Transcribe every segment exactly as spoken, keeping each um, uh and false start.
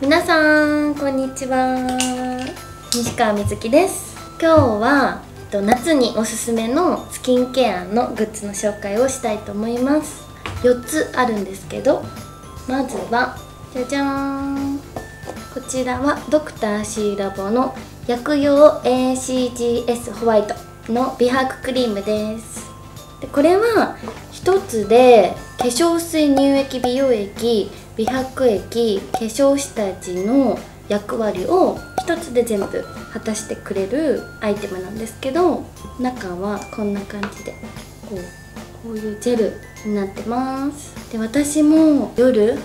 皆さんこんにちは、西川みずきです。今日は夏におすすめのスキンケアのグッズの紹介をしたいと思います。よっつあるんですけど、まずはじゃじゃーん、こちらはドクター C ラボの薬用 エーシージーエス ホワイトの美白クリームです。でこれはひとつで化粧水、乳液、美容液、美白液、化粧下地の役割をひとつで全部果たしてくれるアイテムなんですけど、中はこんな感じでこう、こういうジェルになってます。で私も夜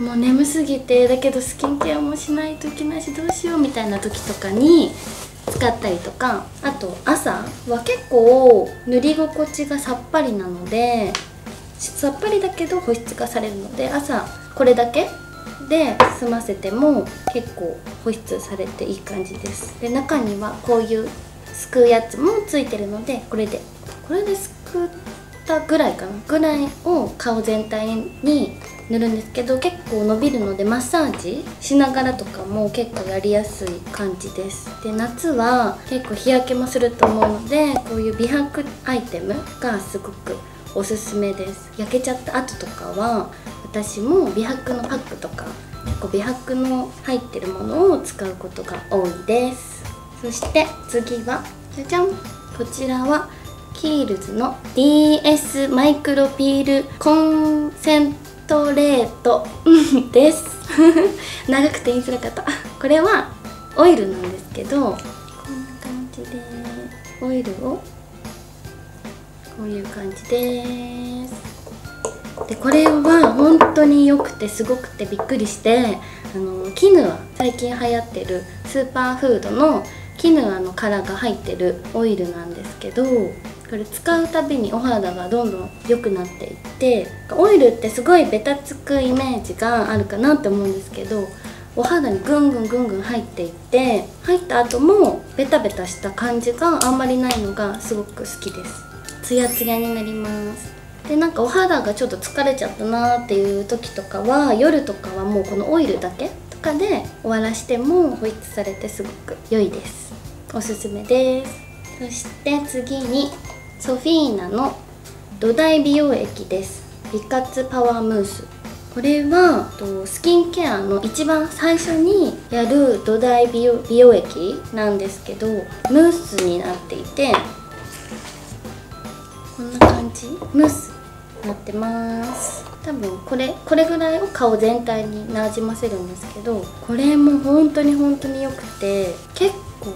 もう眠すぎて、だけどスキンケアもしないといけないしどうしようみたいな時とかに使ったりとか、あと朝は結構塗り心地がさっぱりなので、さっぱりだけど保湿化されるので、朝これだけで済ませても結構保湿されていい感じです。で中にはこういうすくうやつもついてるので、これでこれですくったぐらいかなぐらいを顔全体に塗るんですけど、結構伸びるのでマッサージしながらとかも結構やりやすい感じです。で夏は結構日焼けもすると思うので、こういう美白アイテムがすごくおすすめです。焼けちゃった後とかは私も美白のパックとか結構美白の入ってるものを使うことが多いです。そして次はじゃじゃん、こちらはキールズの ディーエス マイクロピールコンセントレートです長くて言いづらかった。これはオイルなんですけど、こんな感じでオイルをこういう感じです。でこれは本当に良くてすごくてびっくりして、あのキヌア、最近流行ってるスーパーフードのキヌアの殻が入ってるオイルなんですけど、これ使うたびにお肌がどんどん良くなっていって、オイルってすごいベタつくイメージがあるかなって思うんですけど、お肌にぐんぐんぐんぐん入っていって、入った後もベタベタした感じがあんまりないのがすごく好きです。ツヤツヤになります。でなんかお肌がちょっと疲れちゃったなーっていう時とかは、夜とかはもうこのオイルだけとかで終わらしても保湿されてすごく良いです。おすすめです。そして次にソフィーナの土台美容液です。美活パワームース、これはスキンケアの一番最初にやる土台美容、美容液なんですけど、ムースになっていてこんな感じ、ムースになってます。多分これこれぐらいを顔全体になじませるんですけど、これも本当に本当によくて、結構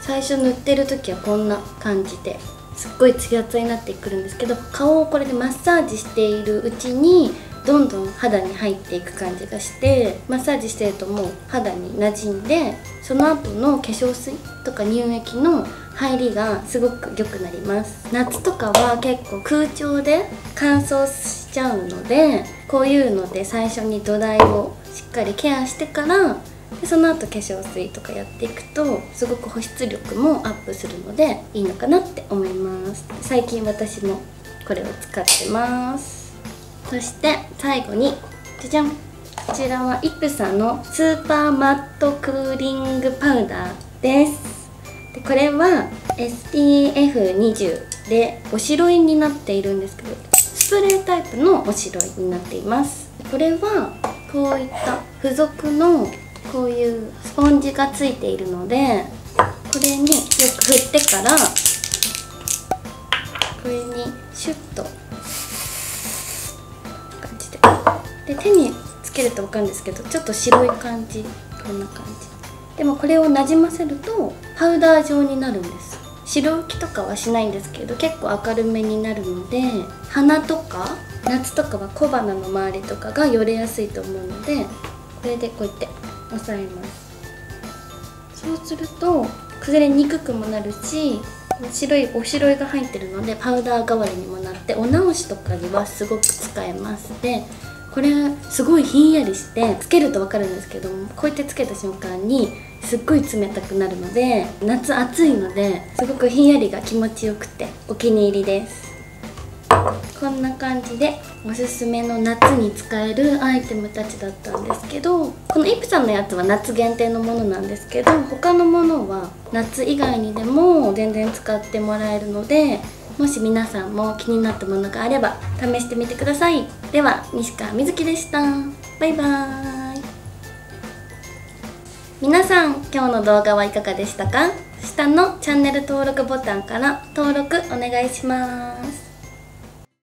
最初塗ってる時はこんな感じですっごいツヤツヤになってくるんですけど、顔をこれでマッサージしているうちにどんどん肌に入っていく感じがして、マッサージしてるともう肌になじんで、その後の化粧水とか乳液の入りがすごく良くなります。夏とかは結構空調で乾燥しちゃうので、こういうので最初に土台をしっかりケアしてから、でその後化粧水とかやっていくとすごく保湿力もアップするのでいいのかなって思います。最近私もこれを使ってます。そして最後にじゃじゃん、こちらはイプサのスーパーマットクーリングパウダーです。でこれは エスピーエフにじゅう でおしろいになっているんですけど、スプレータイプのおしろいになっています。これはこういった付属のこういうスポンジがついているので、これによく振ってから、これにシュッと。で手につけると分かるんですけど、ちょっと白い感じ、こんな感じでもこれをなじませるとパウダー状になるんです。白浮きとかはしないんですけど、結構明るめになるので、鼻とか夏とかは小鼻の周りとかがよれやすいと思うので、これでこうやって押さえます。そうすると崩れにくくもなるし、白いおしろいが入ってるのでパウダー代わりにもなって、お直しとかにはすごく使えます。でこれすごいひんやりして、つけると分かるんですけども、こうやってつけた瞬間にすっごい冷たくなるので、夏暑いのですごくひんやりが気持ちよくてお気に入りです。こんな感じでおすすめの夏に使えるアイテムたちだったんですけど、このイプサのやつは夏限定のものなんですけど、他のものは夏以外にでも全然使ってもらえるので、もし皆さんも気になったものがあれば試してみてください。では、西川瑞希でした。バイバーイ。皆さん、今日の動画はいかがでしたか？下のチャンネル登録ボタンから登録お願いします。